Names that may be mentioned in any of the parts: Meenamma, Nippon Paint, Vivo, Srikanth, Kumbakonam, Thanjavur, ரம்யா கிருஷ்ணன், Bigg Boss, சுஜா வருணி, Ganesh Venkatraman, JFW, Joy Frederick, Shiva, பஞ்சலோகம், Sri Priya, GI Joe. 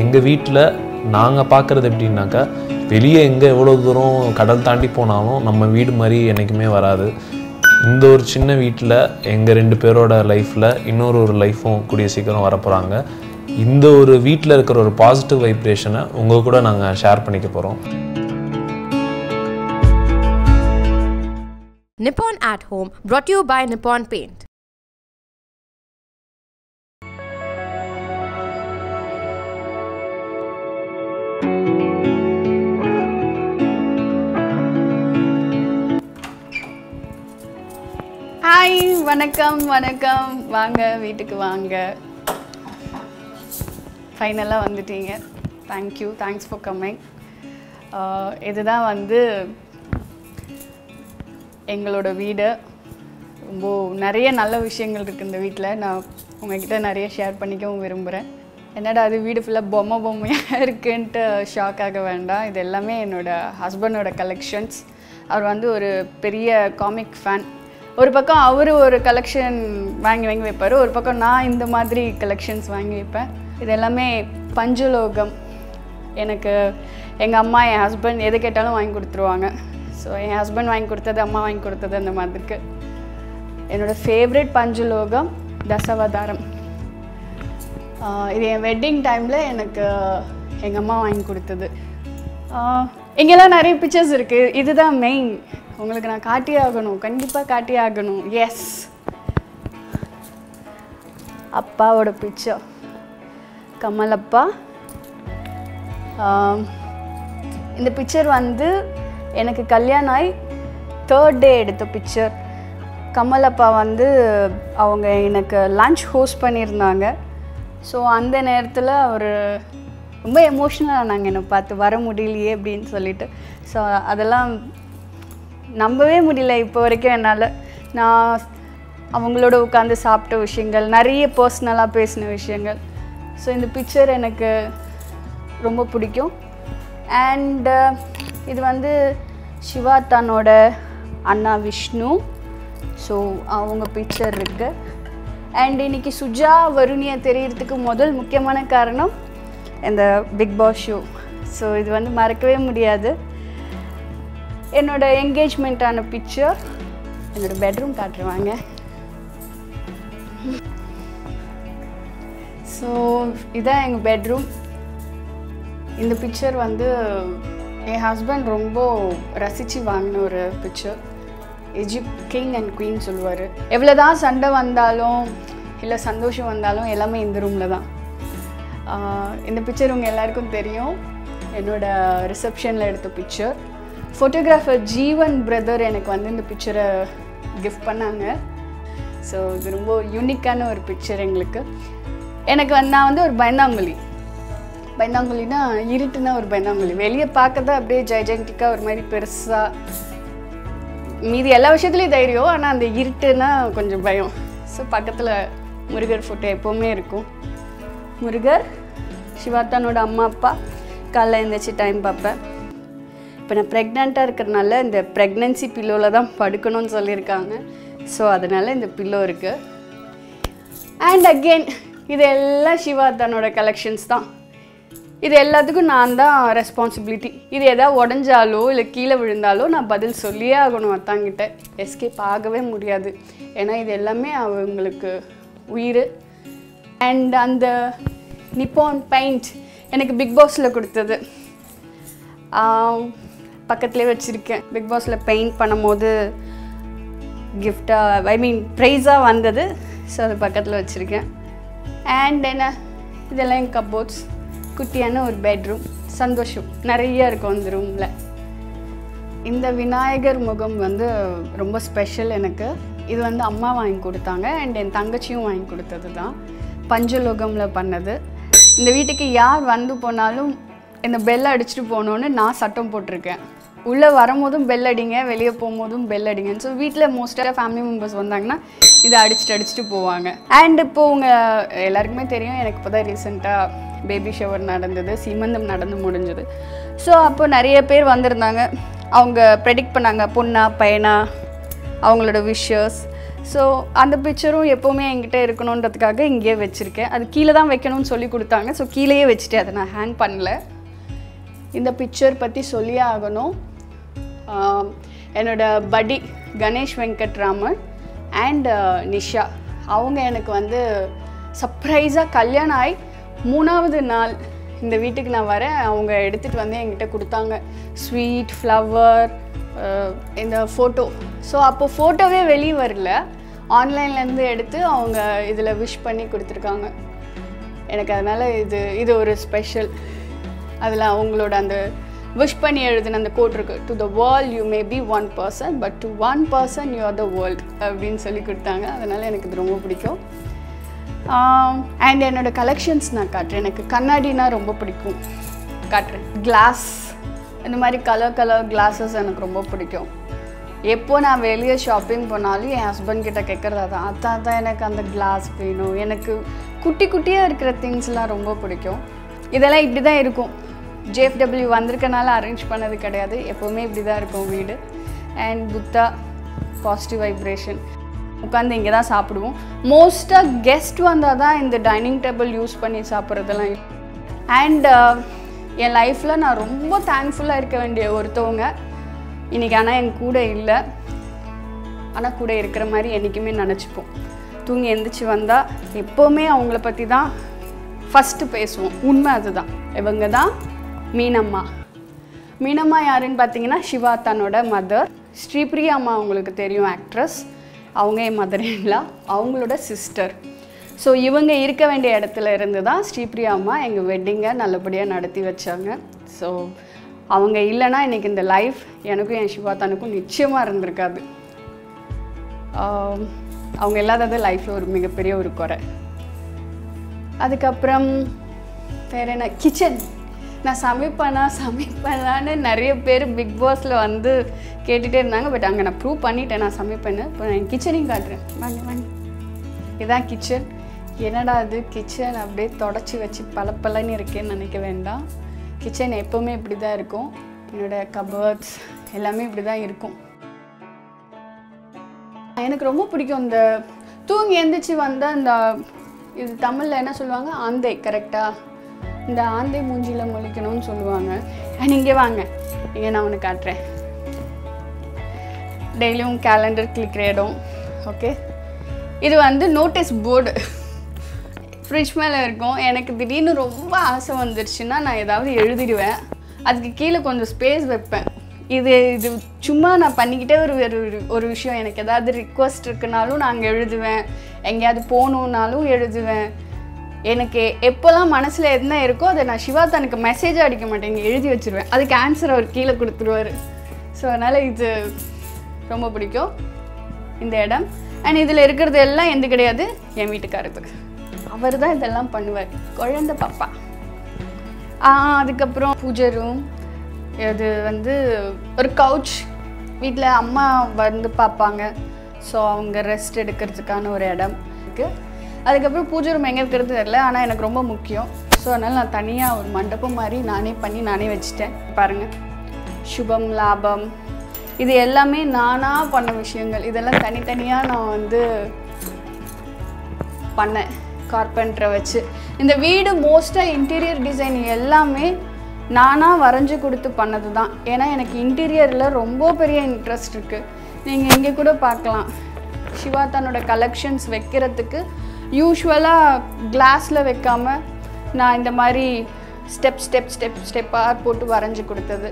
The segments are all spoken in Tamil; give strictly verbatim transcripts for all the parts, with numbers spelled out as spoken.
எங்கள் வீட்டில் நாங்கள் பார்க்குறது எப்படின்னாக்கா, வெளியே எங்கே எவ்வளோ தூரம் கடல் தாண்டி போனாலும் நம்ம வீடு மாதிரி என்றைக்குமே வராது. இந்த ஒரு சின்ன வீட்டில் எங்கள் ரெண்டு பேரோட லைஃப்பில் இன்னொரு ஒரு லைஃப்பும் கூடிய சீக்கிரம் வரப்போகிறாங்க. இந்த ஒரு வீட்டில் இருக்கிற ஒரு பாசிட்டிவ் வைப்ரேஷனை உங்கள் கூட நாங்கள் ஷேர் பண்ணிக்க போகிறோம். Nippon at Home brought to you by Nippon Paint. Hi, வணக்கம் வணக்கம், வாங்க வீட்டுக்கு வாங்க. ஃபைனலாக வந்துட்டீங்க. Thank you, thanks for coming. இதுதான் வந்து எங்களோட வீடு. ரொம்ப நிறைய நல்ல விஷயங்கள் இருக்குது இந்த வீட்டில். நான் உங்கள்கிட்ட நிறைய ஷேர் பண்ணிக்கவும் விரும்புகிறேன். என்னடா அது வீடு ஃபுல்லாக பொம்மை பொம்மையாக இருக்குன்ட்டு ஷாக் ஆக வேண்டாம். இது எல்லாமே என்னோடய ஹஸ்பண்டோட கலெக்ஷன்ஸ். அவர் வந்து ஒரு பெரிய காமிக் ஃபேன். ஒரு பக்கம் அவர் ஒரு கலெக்ஷன் வாங்கி வாங்கி வைப்பார், ஒரு பக்கம் நான் இந்த மாதிரி கலெக்ஷன்ஸ் வாங்கி வைப்பேன். இது எல்லாமே பஞ்சலோகம். எனக்கு எங்கள் அம்மா, என் ஹஸ்பண்ட் எது கேட்டாலும் வாங்கி கொடுத்துருவாங்க. ஸோ என் ஹஸ்பண்ட் வாங்கி கொடுத்தது, அம்மா வாங்கி கொடுத்தது, அந்த மாதிரிக்கு. என்னோடய ஃபேவரட் பஞ்சலோகம் தசாவதாரம். இது என் வெட்டிங் டைமில் எனக்கு எங்கள் அம்மா வாங்கி கொடுத்தது. இங்கெல்லாம் நிறைய பிக்சர்ஸ் இருக்குது. இதுதான் மெயின். உங்களுக்கு நான் காட்டியே ஆகணும், கண்டிப்பாக காட்டியே ஆகணும். எஸ், அப்பாவோட பிக்சர் கமலப்பா. இந்த பிக்சர் வந்து எனக்கு கல்யாணம் ஆகி தேர்ட் டே எடுத்த பிக்சர். கமலப்பா வந்து அவங்க எனக்கு லன்ச் ஹோஸ்ட் பண்ணியிருந்தாங்க. ஸோ அந்த நேரத்தில் அவர் ரொம்ப எமோஷ்னலாக ஆனாங்க என்னை பார்த்து, வர முடியலையே அப்படின்னு சொல்லிட்டு. ஸோ அதெல்லாம் நம்பவே முடியல இப்போ வரைக்கும் என்னால். நான் அவங்களோட உட்காந்து சாப்பிட்ட விஷயங்கள், நிறைய பர்சனலாக பேசின விஷயங்கள். ஸோ இந்த பிக்சர் எனக்கு ரொம்ப பிடிக்கும். அண்டு இது வந்து சிவா தன்னோட அண்ணா விஷ்ணு, ஸோ அவங்க பிக்சர் இருக்குது. அண்ட் இன்றைக்கி சுஜா வருணியை தெரியறதுக்கு முதல் முக்கியமான காரணம் இந்த பிக் பாஸ் ஷோ. ஸோ இது வந்து மறக்கவே முடியாது. என்னோடய என்கேஜ்மெண்ட்டான பிக்சர். என்னோடய பெட்ரூம் காட்டுருவாங்க. ஸோ இதான் எங்கள் பெட்ரூம். இந்த பிக்சர் வந்து என் ஹஸ்பண்ட் ரொம்ப ரசித்து வாங்கின ஒரு picture. Egypt king and queen சொல்லுவார். எவ்வளோதான் சண்டை வந்தாலும் இல்லை சந்தோஷம் வந்தாலும் எல்லாமே இந்த ரூமில் தான். இந்த பிக்சர் உங்கள் எல்லாருக்கும் தெரியும், என்னோடய ரிசப்ஷனில் எடுத்த பிக்சர். ஃபோட்டோகிராஃபர் ஜீவன் பிரதர் எனக்கு வந்து இந்த பிக்சரை கிஃப்ட் பண்ணாங்க. ஸோ இது ரொம்ப யூனிக்கான ஒரு பிக்சர் எங்களுக்கு. எனக்கு வந்து நான் வந்து ஒரு பயந்தாங்குழி. பயந்தாங்குழின்னா இருட்டுனா ஒரு பயந்தாங்குழி. வெளியே பார்க்கதான் அப்படியே ஜெய்ஜென்டிக்காக ஒரு மாதிரி பெருசாக. மீதி எல்லா விஷயத்துலேயும் தைரியம், ஆனால் அந்த இருட்டுனா கொஞ்சம் பயம். ஸோ பக்கத்தில் முருகர் ஃபோட்டோ எப்போவுமே இருக்கும். முருகர், சிவாத்தானோட அம்மா அப்பா. காலைல எழுந்திரிச்சி டைம் பார்ப்பேன். இப்போ நான் ப்ரெக்னெண்ட்டாக இருக்கிறனால இந்த ப்ரெக்னென்சி பில்லோவில் தான் படுக்கணும்னு சொல்லியிருக்காங்க. ஸோ அதனால் இந்த பில்லோ இருக்குது. அண்ட் அகெயின் இது எல்லாம் சிவா தன்னோட கலெக்ஷன்ஸ் தான். இது எல்லாத்துக்கும் நான் தான் ரெஸ்பான்சிபிலிட்டி. இது எதாவது உடஞ்சாலோ இல்லை கீழே விழுந்தாலோ நான் பதில் சொல்லியே ஆகணும். அத்தாங்கிட்ட எஸ்கேப் ஆகவே முடியாது. ஏன்னா இது எல்லாமே அவங்களுக்கு உயிர். அண்ட் அந்த நிப்பான் பெயிண்ட் எனக்கு பிக் பாஸில் கொடுத்தது. பக்கத்துலேயே வச்சுருக்கேன். பிக் பாஸில் பெயிண்ட் பண்ணும்போது கிஃப்டாக, ஐ மீன் ப்ரைஸாக வந்தது. ஸோ அது பக்கத்தில் வச்சுருக்கேன். அண்ட் என்ன, இதெல்லாம் என் கப்போர்ட்ஸ். குட்டியான ஒரு பெட்ரூம். சந்தோஷம் நிறையா இருக்கும் அந்த ரூமில். இந்த விநாயகர் முகம் வந்து ரொம்ப ஸ்பெஷல் எனக்கு. இது வந்து அம்மா வாங்கி கொடுத்தாங்க. அண்ட் என் தங்கச்சியும் வாங்கி கொடுத்தது தான். பஞ்சலோகமில் பண்ணது. இந்த வீட்டுக்கு யார் வந்து போனாலும் இந்த பெல் அடிச்சுட்டு போகணுன்னு நான் சட்டம் போட்டிருக்கேன். உள்ளே வரும்போதும் பெல் அடிங்க, வெளியே போகும்போதும் பெல் அடிங்கன்னு. ஸோ வீட்டில் மோஸ்ட்டாக ஃபேமிலி மெம்பர்ஸ் வந்தாங்கன்னா இதை அடிச்சுட்டு அடிச்சுட்டு போவாங்க. அண்ட் இப்போது உங்கள் எல்லாருக்குமே தெரியும், எனக்கு இப்போ தான் ரீசெண்டாக பேபி ஷவர் நடந்தது, சீமந்தம் நடந்து முடிஞ்சது. ஸோ அப்போ நிறைய பேர் வந்திருந்தாங்க. அவங்க ப்ரெடிக்ட் பண்ணாங்க பொண்ணா பையனா, அவங்களோட wishes. So, that picture is always there. So, I put it in here. So, I put it in hand. This picture is my buddy Ganesh Venkatraman and Nisha. They surprise me. I came to this week. They gave me sweet, flower, uh, photo. So, the photo is not available. Online, they have wished for this. This is special. They wish for this. To the world, you may be one person, but to one person, you are the world. That's why I like it. And I have collections. I have glass. I have color color glasses. When I was shopping, my husband said, I have glass, I have things. This is the J F W arranged it. And Buddha, positive vibration. Most guests use the dining table. And uh, in life, I am very thankful. I don't know if I am here, but I am here. I am here. I am first place. Unma Meenamma. Meenamma is Shivatano's mother. Sri Priya is actress. She is mother in law. Sister. So, if you are here, Sri Priya is wedding. So, அவங்க இல்லனா இன்னைக்கு இந்த லைஃப் எனக்கு என் சிவாதானுக்கு நிச்சயமா இருந்திருக்காது. அவங்க எல்லாதது லைஃப்ல ஒரு மிகப்பெரிய ஒரு குறை. அதுக்கு அப்புறம் வேற என்ன கிச்சன் நான் சமைப்பனா சமைப்பனானே நிறைய பேர் பிக் பாஸ்ல வந்து கேட்டிட்டே இருந்தாங்க. பட் அங்க நான் ப்ரூவ் பண்ணிட்டேன் நான் சமைப்பேன்னு. இப்போ நான் கிச்சனையும் காட்றேன். வாங்க வாங்க. இதான் கிச்சன். என்னடா இது கிச்சன் அப்படியே தொடச்சி வச்சி பலபலன்னு இருக்கேன்னு நினைக்க வேண்டாம். Kitchen is always like this, cupboards, everything is like this. I like it. If you come here, in Tamil, they say, Andai, correct? They say, Andai Munjila Molikanu. And here, come here. I will show you. Daily calendar click. Okay? This is a notice board. Fridge மேல இருக்கும் எனக்கு திடீர்னு ரொம்ப ஆசை வந்துருச்சுனா நான் ஏதாவது எழுதிடுவேன் அதுக்கு கீழ கொஞ்சம் ஸ்பேஸ் வைப்பேன் இது இது சும்மா நான் பண்ணிக்கிட்டே ஒரு ஒரு விஷயம் எனக்கு ஏதாவது ரிக்வெஸ்ட் இருக்குனாலும் நான் எழுதுவேன் எங்கயாவது போணும்னாலும் எழுதுவேன் எனக்கு எப்பலாம் மனசுல என்ன இருக்கோ அத நான் சிவாதானுக்கு மெசேஜ் அடிக்க மாட்டேன் எழுதி வச்சிருவேன் அதுக்கு ஆன்சர் அவர் கீழ கொடுத்துருவாரு சோ அதனால இது ரொம்ப பிடிக்கும் இந்த இடம் and இதுல இருக்குறது எல்லாம் எந்த கிடையாது என் வீட்டுக்காரருக்கு அவர் தான் இதெல்லாம் பண்ணுவார் குழந்தை பாப்பா ஆ அதுக்கு அப்புறம் பூஜை ரூம் இது வந்து ஒரு கவுச் வீட்ல அம்மா வந்து பாப்பாங்க சோ அவங்க ரெஸ்ட் எடுக்கிறதுக்கான ஒரு இடம் இருக்கு அதுக்கு அப்புறம் பூஜை ரூம் எங்க இருக்குன்னு தெரியல ஆனா எனக்கு ரொம்ப முக்கியம் சோ அதனால நான் தனியா ஒரு மண்டபம் மாதிரி நானே பண்ணி நானே வச்சிட்டேன் பாருங்க சுபம் லாபம் இது எல்லாமே நானா பண்ண விஷயங்கள் இதெல்லாம் தனித்தனியா நான் வந்து பண்ணேன் Carpenter வச்சு இந்த வீடு மோஸ்டா இன்டீரியர் டிசைன் எல்லாமே நானா வரைஞ்சு கொடுத்து பண்ணதுதான் ஏனா எனக்கு இன்டீரியர்ல ரொம்ப பெரிய இன்ட்ரஸ்ட் இருக்கு நீங்க இங்க கூட பார்க்கலாம் சிவாதானோட கலெக்ஷன்ஸ் வைக்கிறதுக்கு யூசுவலா கிளாஸ்ல வைக்காம நான் இந்த மாதிரி ஸ்டெப் ஸ்டெப் ஸ்டெப் ஸ்டெப்பா போட்டு வரைஞ்சு கொடுத்தது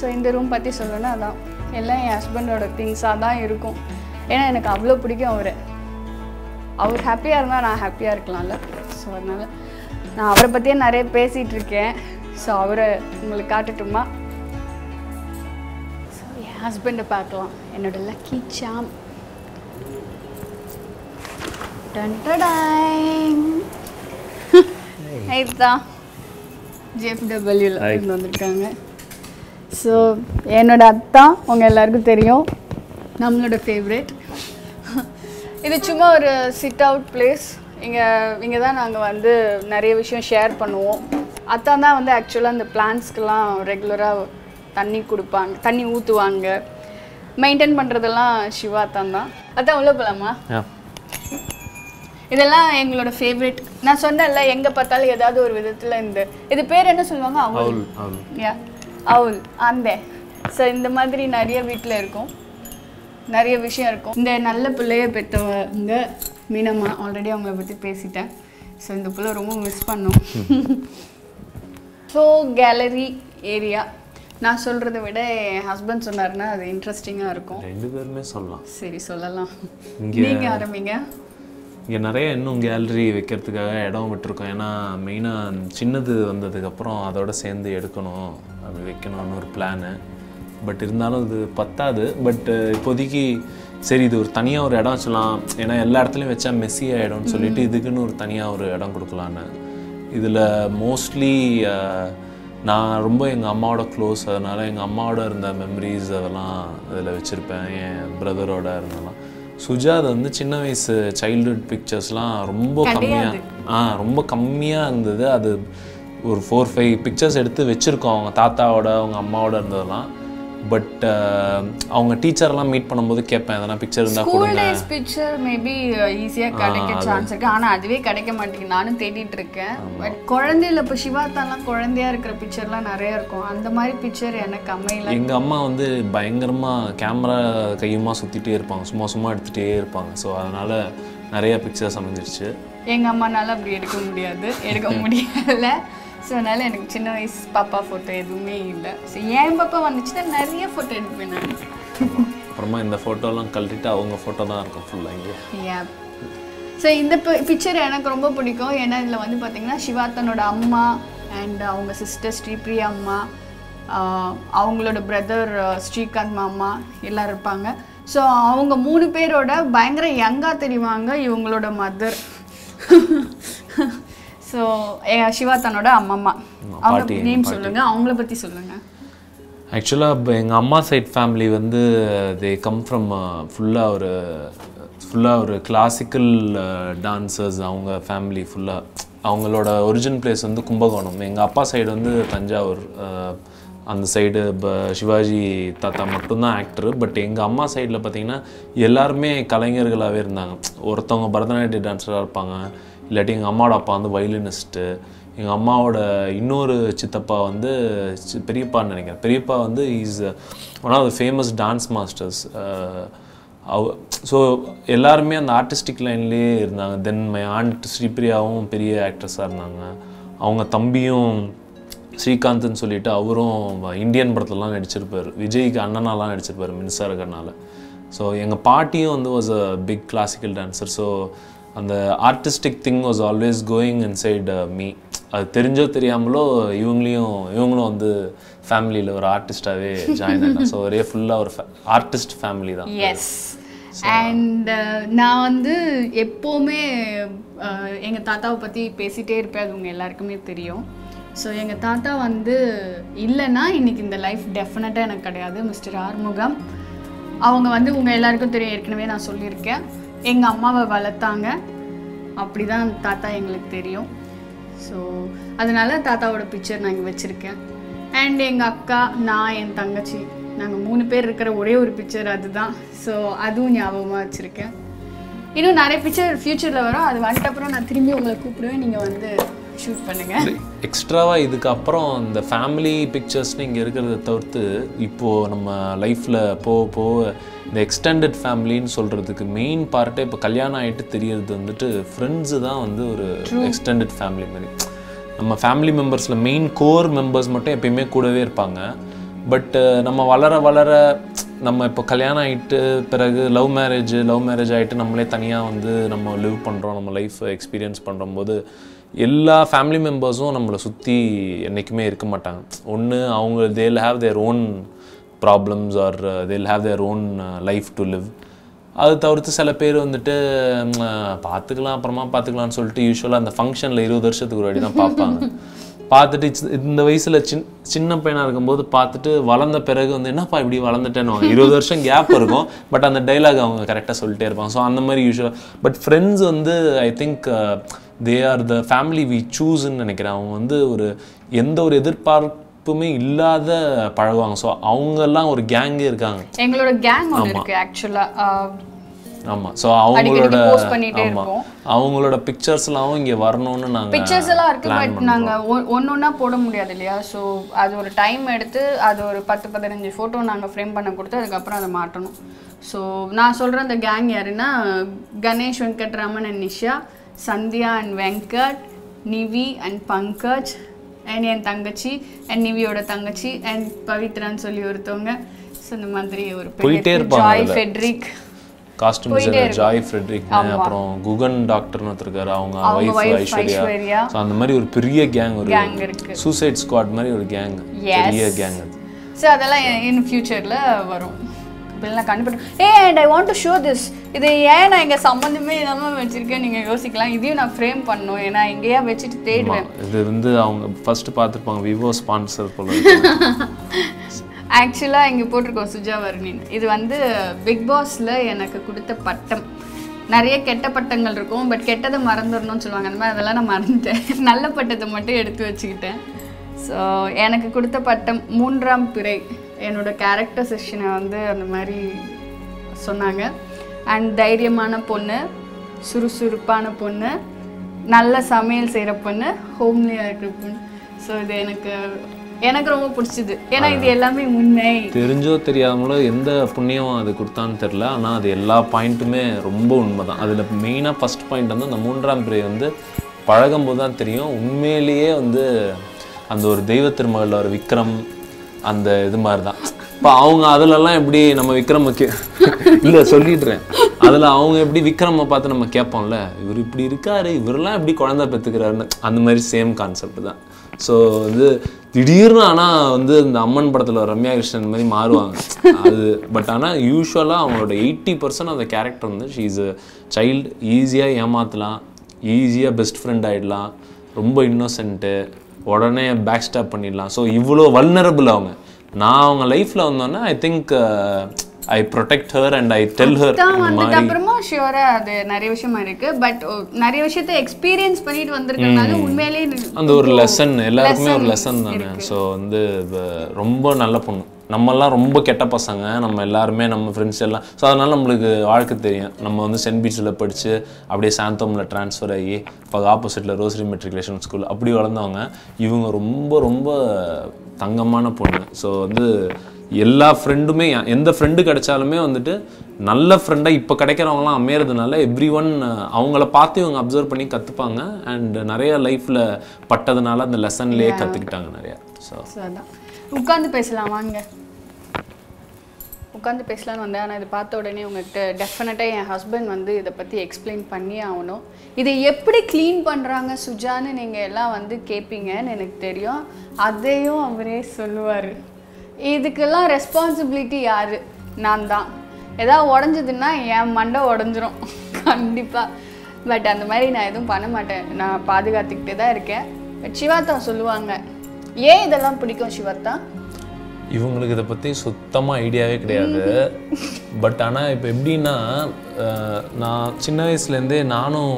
சோ இந்த ரூம் பத்தி சொல்லணும்னா அதான் எல்லாம் என் ஹஸ்பண்டோட திங்ஸா தான் இருக்கும் ஏனா எனக்கு அவ்வளவு பிடிக்கும் அவரை I was happy and I was happy. So, I was happy and I was happy. So, I was happy. So, my husband is a lucky charm. Dun dun dun! This is J F W. So, I know my favorite. This is a sit-out place. We share விஷயம் actually, the plants regularly. They maintain pandradella Shiva thanda. Adha ulla polama. Yeah. Idella engaloda favorite. Na sonnalla enga pathal edavadhu oru vidathila inda. Idu per enna solvanga owl. Owl. Yeah. Owl ande. So indha madri nariya veetla irukum. Nariya vishayam irukum. Indha nalla pillaya pettavanga Meenamma already avanga pathi pesiten. So indha pulla romba miss pannom. So gallery area. I told you that my husband told me that it's interesting. I told you that. Okay, tell me. You are coming? I have a gallery to put a lot of stuff in the main area. But it's not a But I am very close to my mom. I have memories of my brother. Sujata is a childhood pictures. I have very four five pictures of my father. But I teacher. School days picture may be easier to get a chance. I am taking it. But Korandila Pushivatana, Korandia picture, and Areko, and the Mari picture and a camera. Ingama on the Bangarma camera, Kayuma Sutitir Pang, Mosuma Tir Pang, so another Narea picture. Yangamanala breed Kumdia, Edgumudia. So, I have a papa photo. So, I have a photo. I have a photo. I have a photo. Yeah. So, in the picture, I have Shivatanoda Amma and our sister Sri Priya Amma, our brother Srikanth Mama, Illarpanga. So, our three peroda, Bangra Yanga Terimanga, your mother. So, Shivatanoda Amma. What name do you know? Actually, my Amma's side family, they come from full of classical dancers. Their family full of. Their origin place is Kumbakonam. My Appa's side is Thanjavur. On the side, Shivaji Tata Matuna actor, but in Amma side, Lapatina, Yelarme Kalangar Galaverna, Orthong Bardanate dancer Panga, letting Amada upon the violinist, in Amada Inur Chitapa on the Peripa Peripa on the is one of the famous dance masters. Uh, so, Yelarme and the artistic line lay, then my aunt Sri Priya, Peri actress Arnanga, Anga Tambium. Srikanth and Solita, our Indian brother, Vijay Kannana, Minsaraganala. So, young party on was a big classical dancer. So, and the artistic thing was always going inside uh, me. Therinjo Theriamlo, Yunglio, Yunglo on the family, or artist away, giant. So, a full artist family. Tha. Yes. So, and uh, now, on the Epome, young Tata Pati, Pesitair Pagungalarkamitirio. So, my father is not in the life definitely, Mister Armugam. They know everyone else. I told them. My mother is a father. So, that's why I have picture of Tata. And my uncle, I, and Tangachi. We have a picture of three. So, that's why I have picture. If you have a picture in the future, you will shoot extra va idukku appuram the family pictures ninga irukkuradha thavarthu ipo nama life la po po the extended family nu solradhukku main part ipo kalyana aittu theriyirudhu vandu friends da vandu or extended family mari nama family members la main core members mattum eppiyume koodave irpaanga but nama valara valara நம்ம இப்ப கல்யாணம் ஆயிட்டு பிறகு லவ் மேரேஜ் லவ் மேரேஜ் ஆயிட்டு நம்மளே தனியா வந்து நம்ம லிவ் பண்றோம் நம்ம லைஃப் எக்ஸ்பீரியன்ஸ் பண்றப்போது எல்லா ஃபேமிலி மெம்பர்ஸும் நம்மள சுத்தி என்னைக்குமே இருக்க மாட்டாங்க ஒன்னு அவங்க they'll have their own problems or they'll have their own life to live அது தவிர்த்து சில பேர் வந்துட்டு பாத்துக்கலாம் அப்புறமா பாத்துக்கலாம்னு சொல்லிட்டு யூசுவலா அந்த ஃபங்க்ஷன்ல இருபது வருஷத்துக்கு ஒரு வாட்டி தான் பாப்பாங்க பாத்துட்டு இந்த வயசுல சின்ன பையனா இருக்கும்போது பாத்துட்டு வளர்ந்த பிறகு வந்து என்னப்பா இப்படி வளர்ந்துட்டேன்னு இருபது வருஷம் கேப் இருக்கும் பட் அந்த டயலாக் அவங்க கரெக்ட்டா சொல்லிட்டே இருப்பாங்க சோ அந்த மாதிரி யூசுவலா பட் फ्रेंड्स வந்து I think they are the family we choose ன்னு நினைக்கிறேன் அவங்க வந்து ஒரு எந்த ஒரு எதிர்பார்ப்பு எப்பவுமே இல்லாத பழகுவாங்க. சோ அவங்க எல்லாம் ஒரு கேங் இருக்காங்க. எங்களோட கேங் ஒன்னு இருக்கு एक्चुअली. ஆமா. சோ அவங்களோட போஸ்ட் பண்ணிட்டே இருப்போம். அவங்களோட பிக்சர்ஸ்லாம் இங்க வரணும்னு நாங்க பிக்சர்ஸ் எல்லாம் இருக்கு பட் நாங்க ஒண்ணொண்ணா போட முடியாது இல்லையா. சோ அது ஒரு டைம் எடுத்து அது ஒரு ten to fifteen போட்டோ நாங்க ஃப்ரேம் பண்ண கொடுத்து அதுக்கு அப்புறம் அதை மாட்டணும். சோ நான் சொல்ற அந்த கேங் யாருன்னா Ganesh, Venkatraman and Nisha, Sandhya and Venkat, Nivi and Pankaj and என் தங்கச்சி and நிவியோட தங்கச்சி and பவித்ரான்னு சொல்லி ஒருத்தவங்க. சோ இந்த மாதிரி ஒரு பெரிய Joy Friedrich costume designer Joy Frederick and அப்புறம் குகன் டாக்டர்னு ஒருத்தர் அவங்க wife ஐஸ்வர்யா. சோ அந்த மாதிரி ஒரு பெரிய கேங் ஒரு கேங் இருக்கு. சூசைட் ஸ்குவாட் மாதிரி ஒரு கேங் பெரிய கேங். சோ அதெல்லாம் in futureல வரும். பில்ல கண்டிப்பா. ஏய் and I want to show this. இது ஏன் நான் இங்க சம்பந்தமே இல்லாம வெச்சிருக்கேன் நீங்க யோசிக்கலாம். இதையும் நான் ஃப்ரேம் பண்ணனும். ஏனா இங்கயா வெச்சிட்டு தேடுவேன். இது வந்து அவங்க ஃபர்ஸ்ட் பார்த்திருப்பாங்க விவோ ஸ்பான்சர் போல. ஆக்சுவலா இங்க போட்டிருக்கோம் சுஜாவர்ணின். இது வந்து பிக் பாஸ்ல எனக்கு கொடுத்த பட்டம். நிறைய கெட்ட பட்டங்கள் இருக்கும் பட் கெட்டதை மறந்துடணும்னு சொல்லுவாங்க. அந்த மாதிரி அதெல்லாம் நான் மறந்துட்டேன். நல்ல பட்டத்தை மட்டும் எடுத்து வச்சுக்கிட்டேன். ஸோ எனக்கு கொடுத்த பட்டம் மூன்றாம் பிறை. என்னோட கேரக்டர் செஷனை வந்து அந்த மாதிரி சொன்னாங்க. அண்ட் தைரியமான பொண்ணு, சுறுசுறுப்பான பொண்ணு, நல்ல சமையல் செய்கிற பொண்ணு, ஹோம்லியாக இருக்கிற பொண்ணு. ஸோ இது எனக்கு எனக்கு ரொம்ப பிடிச்சது. ஏன்னா இது எல்லாமே உண்மை. தெரிஞ்சோ தெரியாமலோ எந்த புண்ணியம் அது கொடுத்தான்னு தெரில. ஆனால் அது எல்லா பாயிண்ட்டுமே ரொம்ப உண்மை தான். அதில் மெயினாக ஃபஸ்ட் பாயிண்ட் வந்து அந்த மூன்றாம் பிறை வந்து பழகும்போது தான் தெரியும். உண்மையிலேயே வந்து அந்த ஒரு தெய்வ திருமகளில் ஒரு விக்ரம் அந்த இது மாதிரி தான். இப்போ அவங்க அதுலலாம் எப்படி நம்ம விக்ரம் இல்லை சொல்லிடுறேன். அதில் அவங்க எப்படி விக்ரமை பார்த்து நம்ம கேட்போம்ல, இவர் இப்படி இருக்காரு, இவரெல்லாம் எப்படி குழந்தை பெற்றுக்கிறாருன்னு, அந்த மாதிரி சேம் கான்செப்ட் தான். ஸோ வந்து திடீர்னு ஆனால் வந்து இந்த அம்மன் படத்தில் ரம்யா கிருஷ்ணன் மாதிரி மாறுவாங்க அது. பட் ஆனால் யூஸ்வலாக அவங்களோட எயிட்டி பர்சன்ட் அந்த கேரக்டர் வந்து ஷீ இஸ் அ சைல்டு. ஈஸியாக ஏமாற்றலாம், ஈஸியாக பெஸ்ட் ஃப்ரெண்ட் ஆகிடலாம், ரொம்ப இன்னோசென்ட்டு, உடனே பேக் ஸ்டாப் பண்ணிடலாம். ஸோ இவ்வளோ வல்னரபிள் அவங்க. நான் அவங்க லைஃப்பில் வந்தோன்னா I think I protect her and I tell her. அப்புறமா ஷியோராக அது நிறைய விஷயமா இருக்கு. பட் நிறைய விஷயத்த எக்ஸ்பீரியன்ஸ் பண்ணிட்டு வந்திருக்கனால உண்மையிலே அந்த ஒரு லெசன் எல்லாருக்குமே ஒரு லெசன் தானே. ஸோ வந்து ரொம்ப நல்ல பொண்ணு. நம்மெல்லாம் ரொம்ப கெட்ட பசங்க நம்ம எல்லாருமே, நம்ம ஃப்ரெண்ட்ஸ் எல்லாம். ஸோ அதனால் நம்மளுக்கு வாழ்க்கை தெரியும். நம்ம வந்து சென்ட் பீச்சில் படித்து அப்படியே சாந்தோமில் ட்ரான்ஸ்ஃபர் ஆகி இப்போ ஆப்போசிட்டில் ரோஸ்ரி மெட்ரிகுலேஷன் ஸ்கூல் அப்படி வளர்ந்தவங்க. இவங்க ரொம்ப ரொம்ப தங்கமான பொண்ணு. ஸோ வந்து எல்லா ஃப்ரெண்டுமே எந்த ஃப்ரெண்டு கிடைச்சாலுமே வந்துட்டு நல்ல ஃப்ரெண்டாக இப்போ கிடைக்கிறவங்களாம் அமையறதுனால எவ்ரி ஒன் அவங்கள பார்த்து இவங்க அப்சர்வ் பண்ணி கற்றுப்பாங்க. அண்ட் நிறைய லைஃப்பில் பட்டதுனால அந்த லெசன்லேயே கற்றுக்கிட்டாங்க நிறையா. ஸோ உட்காந்து பேசலாம் வாங்க. உட்காந்து பேசலான்னு வந்தேன். ஆனால் இதை பார்த்த உடனே உங்கள்கிட்ட டெஃபினட்டாக என் ஹஸ்பண்ட் வந்து இதை பற்றி எக்ஸ்பிளைன் பண்ணி ஆகணும். இதை எப்படி க்ளீன் பண்ணுறாங்க சுஜான்னு நீங்கள் எல்லாம் வந்து கேட்பீங்கன்னு எனக்கு தெரியும். அதையும் அவரே சொல்லுவார். இதுக்கெல்லாம் ரெஸ்பான்சிபிலிட்டி யார்? நான் தான். எதாவது உடஞ்சதுன்னா என் மண்டை உடஞ்சிரும் கண்டிப்பாக. பட் அந்த மாதிரி நான் எதுவும் பண்ண மாட்டேன். நான் பாதுகாத்துக்கிட்டே தான் இருக்கேன். பட் சிவாத்தா சொல்லுவாங்க. ஏன் இதெல்லாம் பிடிக்கும் சிவாத்தா? இவங்களுக்கு இதை பற்றி சுத்தமாக ஐடியாவே கிடையாது. பட் ஆனால் இப்போ எப்படின்னா நான் சின்ன வயசுலேருந்தே நானும்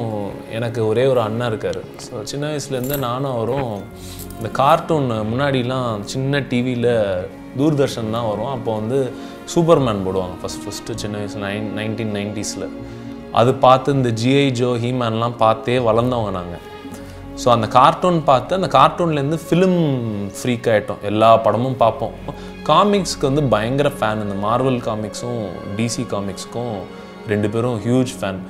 எனக்கு ஒரே ஒரு அண்ணன் இருக்கார். ஸோ சின்ன வயசுலேருந்து நானும் அவரும் இந்த கார்ட்டூன் முன்னாடிலாம் சின்ன டிவியில் தூர்தர்ஷன் தான் வரும். அப்போ வந்து சூப்பர்மேன் போடுவாங்க ஃபஸ்ட் ஃபஸ்ட்டு சின்ன வயசு நைன் நைன்டீன் நைன்டீஸில் அது பார்த்து இந்த ஜிஐ ஜோ ஹீமேன்லாம் பார்த்தே வளர்ந்தவங்க நாங்கள். ஸோ அந்த கார்ட்டூன் பார்த்து அந்த கார்ட்டூன்லேருந்து ஃபிலிம் ஃப்ரீக் ஆகிட்டோம். எல்லா படமும் பார்ப்போம். காமிக்ஸ்க்கு வந்து பயங்கர ஃபேன். இந்த மார்வல் காமிக்ஸும் டிசி காமிக்ஸுக்கும் ரெண்டு பேரும் ஹியூஜ் ஃபேன்.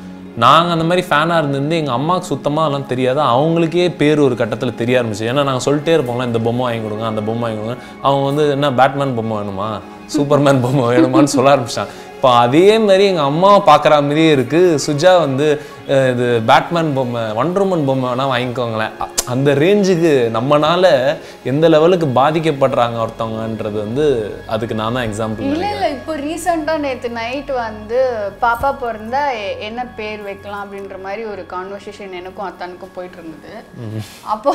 நாங்கள் அந்த மாதிரி ஃபேனாக இருந்திருந்து எங்கள் அம்மாவுக்கு சுத்தமாக அதெல்லாம் தெரியாது. அவங்களுக்கே பேர் ஒரு கட்டத்தில் தெரிய ஆரம்பிச்சு. ஏன்னா நாங்கள் சொல்லிட்டே இருப்போம்ல, இந்த பொம்மை வாங்கி கொடுங்க, அந்த பொம்மை வாங்கி கொடுங்க. அவங்க வந்து என்ன பேட்மேன் பொம்மை வேணுமா, சூப்பர்மேன் பொம்மை வேணுமான்னு சொல்ல ஆரம்பிச்சிட்டாங்க. இப்போ அதே மாதிரி எங்கள் அம்மாவை பார்க்குற மாதிரியே இருக்குது. சுஜா வந்து இது பேட்மேன் பொம்மை, வண்டர் உமன் பொம்மை வேணால் வாங்கிக்கோங்களேன். அந்த ரேஞ்சுக்கு நம்மளால் எந்த லெவலுக்கு பாதிக்கப்படுறாங்க ஒருத்தவங்கன்றது வந்து அதுக்கு நான் தான் எக்ஸாம்பிள். இல்லை இல்லை இப்போ ரீசெண்டாக நேற்று நைட் வந்து பாப்பா பிறந்தா என்ன பேர் வைக்கலாம் அப்படின்ற மாதிரி ஒரு கான்வர்சேஷன் எனக்கும் அத்தானுக்கும் போயிட்டு இருந்தது. அப்போ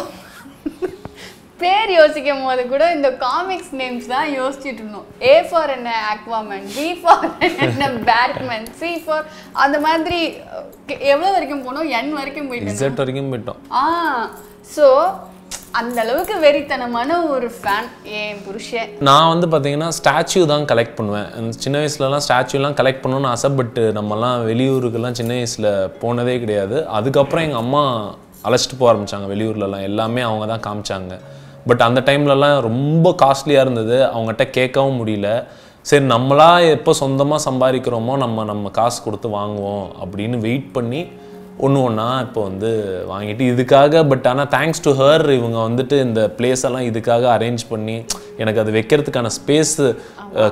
பேர் யோசிக்கும் போது கூட இந்த காமிக்ஸ் நேம்ஸ் தான் யோசிச்சுட்டு இருந்தோம். ஏ ஃபார் என்ன ஆக்வாமேன், பி ஃபார் என்ன பேட்மேன், சி ஃபார் அந்த மாதிரி எவ்வளோ வரைக்கும் போனோம், என் வரைக்கும் போயிட்டோம், இசட் வரைக்கும் போயிட்டோம். ஆ ஸோ அந்த அளவுக்கு வெறித்தனமான ஒரு ஃபேன் ஏன் புருஷன். நான் வந்து பாத்தீங்கன்னா ஸ்டாச்சு தான் கலெக்ட் பண்ணுவேன். சின்ன வயசுல எல்லாம் ஸ்டாச்சு எல்லாம் கலெக்ட் பண்ணனும்னு ஆசை, பட் நம்ம எல்லாம் வெளியூருக்கு எல்லாம் சின்ன வயசுல போனதே கிடையாது. அதுக்கு அப்புறம் எங்க அம்மா அழைச்சிட்டு போக ஆரம்பிச்சாங்க வெளியூர்ல எல்லாம், எல்லாமே அவங்க தான் காமிச்சாங்க. பட் அந்த டைம்ல எல்லாம் ரொம்ப காஸ்ட்லியா இருந்தது, அவங்ககிட்ட கேட்கவும் முடியல. சரி நம்மளா எப்போ சொந்தமாக சம்பாதிக்கிறோமோ நம்ம நம்ம காசு கொடுத்து வாங்குவோம் அப்படின்னு வெயிட் பண்ணி ஒன்று ஒன்றா இப்போ வந்து வாங்கிட்டு இதுக்காக. பட் ஆனால் தேங்க்ஸ் டு ஹர் இவங்க வந்துட்டு இந்த பிளேஸ் எல்லாம் இதுக்காக அரேஞ்ச் பண்ணி எனக்கு அது வைக்கிறதுக்கான ஸ்பேஸ்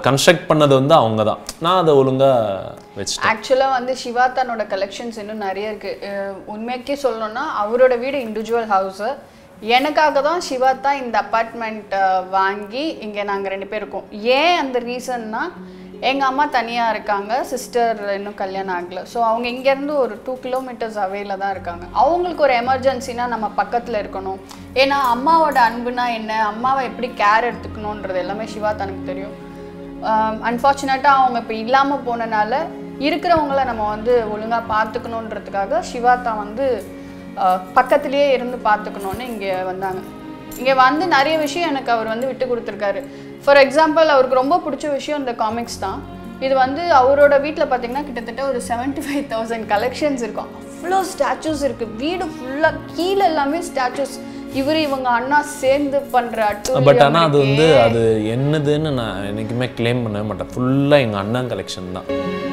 கன்ஸ்ட்ரக்ட் பண்ணது வந்து அவங்க தான், நான் அதை ஒழுங்காக வச்சுட்டேன். ஆக்சுவலாக வந்து சிவா தன்னோட கலெக்ஷன்ஸ் இன்னும் நிறைய இருக்குது. உண்மைக்கே சொல்லணும்னா அவரோட வீடு இண்டிவிஜுவல் ஹவுஸு, எனக்காக தான் சிவா தான் இந்த அப்பார்ட்மெண்ட் வாங்கி இங்கே நாங்கள் ரெண்டு பேர் இருக்கோம். ஏன் அந்த ரீசன்னா எங்கள் அம்மா தனியாக இருக்காங்க, சிஸ்டர் இன்னும் கல்யாணம் ஆகலை. ஸோ அவங்க இங்கேருந்து ஒரு டூ கிலோமீட்டர்ஸ் அவேல தான் இருக்காங்க. அவங்களுக்கு ஒரு எமர்ஜென்சினா நம்ம பக்கத்தில் இருக்கணும். ஏன்னா அம்மாவோட அன்புனா என்ன, அம்மாவை எப்படி கேர் எடுத்துக்கணுன்றது எல்லாமே சிவா தனக்கு தெரியும். அன்ஃபார்ச்சுனேட்டாக அவங்க இப்போ இல்லாமல் போனனால இருக்கிறவங்கள நம்ம வந்து ஒழுங்காக பார்த்துக்கணுன்றதுக்காக சிவா தான் வந்து பக்கத்துலேயே இருந்து பார்த்துக்கணுன்னு இங்கே வந்தாங்க. இங்கே வந்து நிறைய விஷயம் எனக்கு அவர் வந்து விட்டு கொடுத்துருக்காரு. ஃபார் எக்ஸாம்பிள் அவருக்கு ரொம்ப பிடிச்ச விஷயம் இந்த காமிக்ஸ் தான். இது வந்து அவரோட வீட்டில் பார்த்திங்கன்னா கிட்டத்தட்ட ஒரு செவன்ட்டி ஃபைவ் தௌசண்ட் கலெக்ஷன்ஸ் இருக்கும். அவ்வளோ ஸ்டாச்சூஸ் இருக்குது, வீடு ஃபுல்லாக கீழே எல்லாமே ஸ்டாச்சூஸ். இவர் இவங்க அண்ணா சேர்ந்து பண்ணுற, பட் ஆனால் அது வந்து அது என்னதுன்னு நான் எனக்குமே கிளைம் பண்ணவே மாட்டேன். ஃபுல்லாக எங்கள் அண்ணன் கலெக்ஷன் தான்.